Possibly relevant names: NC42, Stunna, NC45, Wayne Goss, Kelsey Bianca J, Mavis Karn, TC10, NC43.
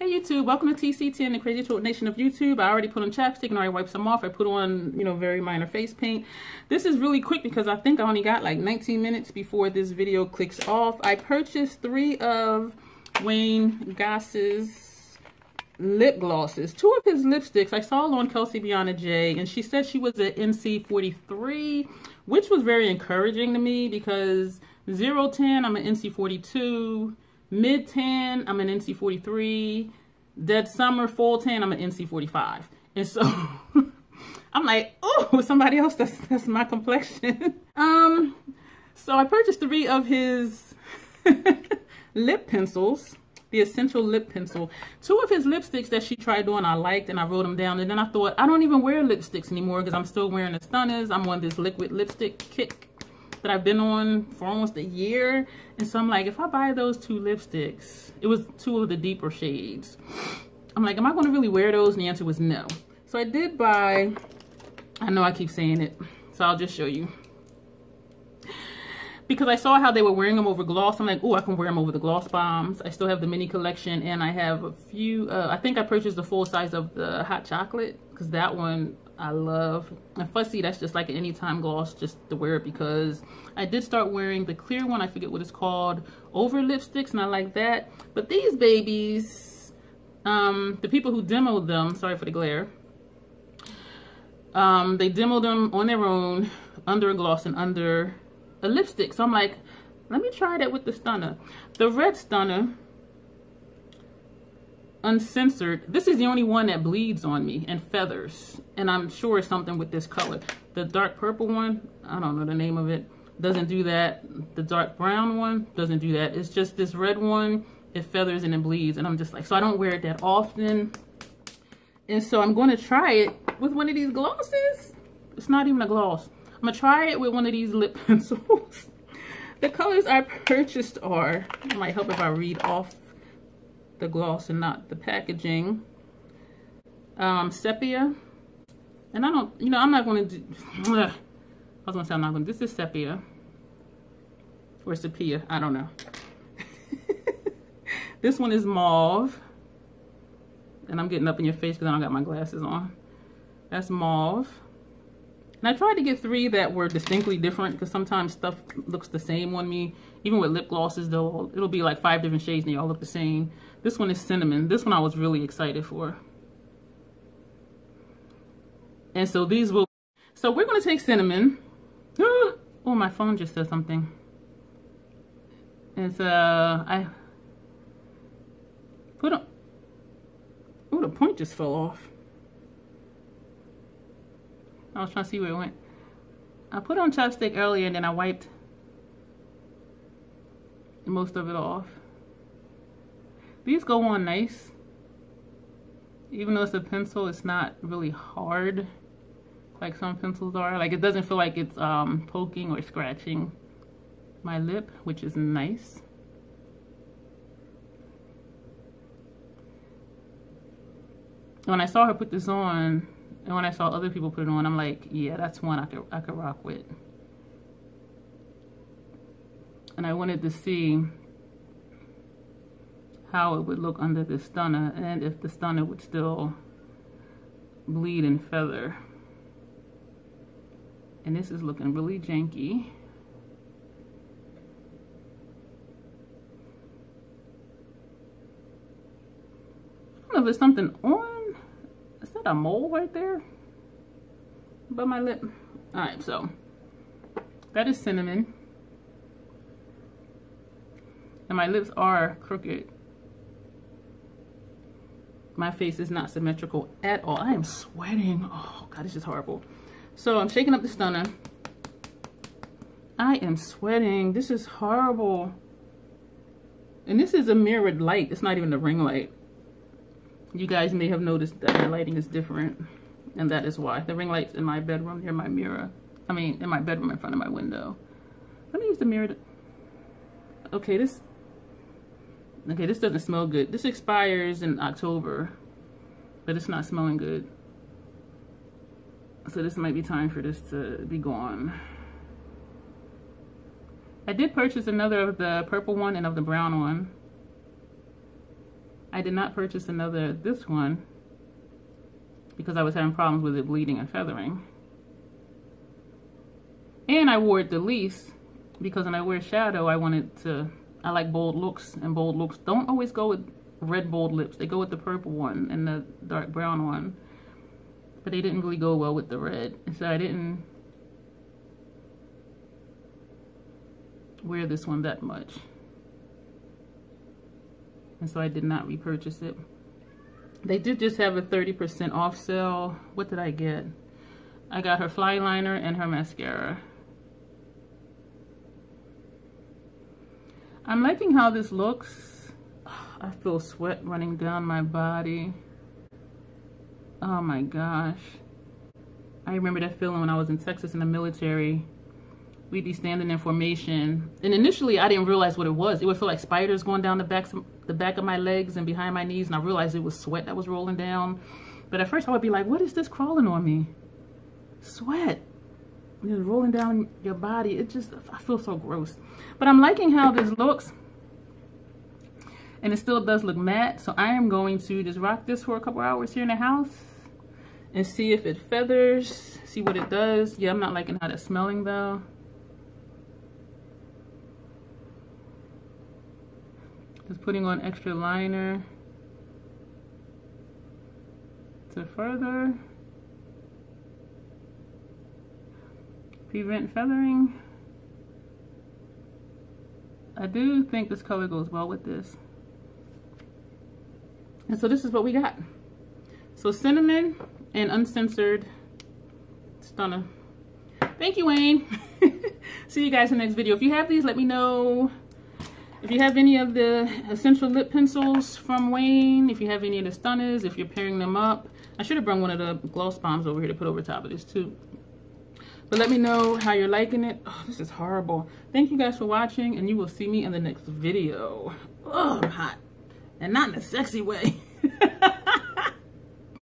Hey YouTube, welcome to TC10, the Crazy Talk Nation of YouTube. I already put on chapstick and already wiped some off. I put on, you know, very minor face paint. This is really quick because I think I only got like 19 minutes before this video clicks off. I purchased 3 of Wayne Goss's lip glosses. 2 of his lipsticks I saw on Kelsey Bianca J, and she said she was at NC43, which was very encouraging to me because 010, I'm an NC42. Mid tan, I'm an NC43. Dead summer, fall tan, I'm an NC45. And so I'm like, oh, somebody else, that's my complexion. So I purchased 3 of his lip pencils, the essential lip pencil. 2 of his lipsticks that she tried on I liked, and I wrote them down. And then I thought, I don't even wear lipsticks anymore because I'm still wearing the Stunnas. I'm on this liquid lipstick kick that I've been on for almost a year, and so I'm like, if I buy those 2 lipsticks, it was 2 of the deeper shades, I'm like, am I going to really wear those? And the answer was no. So I did buy, I know I keep saying it, so I'll just show you, because I saw how they were wearing them over gloss. I'm like, oh, I can wear them over the gloss bombs. I still have the mini collection, and I have a few, I think I purchased the full size of the hot chocolate, because that one I love. And fussy, that's just like an anytime gloss, just to wear it, because I did start wearing the clear one, I forget what it's called, over lipsticks, and I like that. But these babies, the people who demoed them, sorry for the glare, they demoed them on their own under a gloss and under a lipstick. So I'm like, let me try that with the Stunna, the red Stunna Uncensored. This is the only one that bleeds on me and feathers, and I'm sure it's something with this color. The dark purple one, I don't know the name of it, doesn't do that. The dark brown one doesn't do that. It's just this red one, it feathers and it bleeds, and I'm just like, so I don't wear it that often, and so I'm going to try it with one of these glosses. It's not even a gloss. I'm gonna try it with one of these lip pencils. The colors I purchased are, it might help if I read off the gloss and not the packaging. Sepia, and I don't, you know, I'm not going to do, I was going to say I'm not going to, this is sepia or sepia, I don't know. This one is mauve, and I'm getting up in your face because I don't got my glasses on. That's mauve, and I tried to get 3 that were distinctly different, because sometimes stuff looks the same on me. Even with lip glosses, though, it'll be like 5 different shades and they all look the same. This one is cinnamon. This one I was really excited for. And so these will... So we're going to take cinnamon. Oh, my phone just said something. It's, I... Put on... Oh, the point just fell off. I was trying to see where it went. I put on chapstick earlier and then I wiped most of it off. These go on nice. Even though it's a pencil, it's not really hard like some pencils are. Like, it doesn't feel like it's poking or scratching my lip, which is nice. When I saw her put this on, and when I saw other people put it on, I'm like, yeah, that's one I could rock with. And I wanted to see how it would look under the Stunna, and if the Stunna would still bleed and feather. And this is looking really janky. I don't know if it's something on. Is that a mole right there above my lip? All right, so that is cinnamon. And my lips are crooked. My face is not symmetrical at all. I am sweating. Oh God, this is horrible. So I'm shaking up the Stunna. I am sweating. This is horrible. And this is a mirrored light. It's not even a ring light. You guys may have noticed that my lighting is different, and that is why. The ring light's in my bedroom near my mirror. I mean, in my bedroom in front of my window. Let me use the mirror to... Okay, this doesn't smell good. This expires in October, but it's not smelling good. So this might be time for this to be gone. I did purchase another of the purple one and of the brown one. I I did not purchase another, this one, because I was having problems with it bleeding and feathering. And I wore it the least, because when I wear shadow, I like bold looks, and bold looks don't always go with red bold lips. They go with the purple one and the dark brown one, but they didn't really go well with the red, so I didn't wear this one that much, and so I did not repurchase it. They did just have a 30% off sale. What did I get? I got her fly liner and her mascara. I'm liking how this looks. I feel sweat running down my body. Oh my gosh. I remember that feeling when I was in Texas in the military. We'd be standing in formation, and initially I didn't realize what it was. It would feel like spiders going down the back of my legs and behind my knees, and I realized it was sweat that was rolling down. But at first I would be like, what is this crawling on me? Sweat. It's rolling down your body. It just, I feel so gross. But I'm liking how this looks, and it still does look matte, so I am going to just rock this for a couple hours here in the house and see if it feathers, see what it does. Yeah, I'm not liking how that's smelling though. Just putting on extra liner to further prevent feathering. I do think this color goes well with this. And so this is what we got. So cinnamon and uncensored Stunna. Thank you, Wayne. See you guys in the next video. If you have these, let me know. If you have any of the essential lip pencils from Wayne, if you have any of the Stunnas, if you're pairing them up. I should have brought one of the gloss bombs over here to put over top of this too. But let me know how you're liking it. Oh, this is horrible. Thank you guys for watching, and you will see me in the next video. Oh, I'm hot. And not in a sexy way.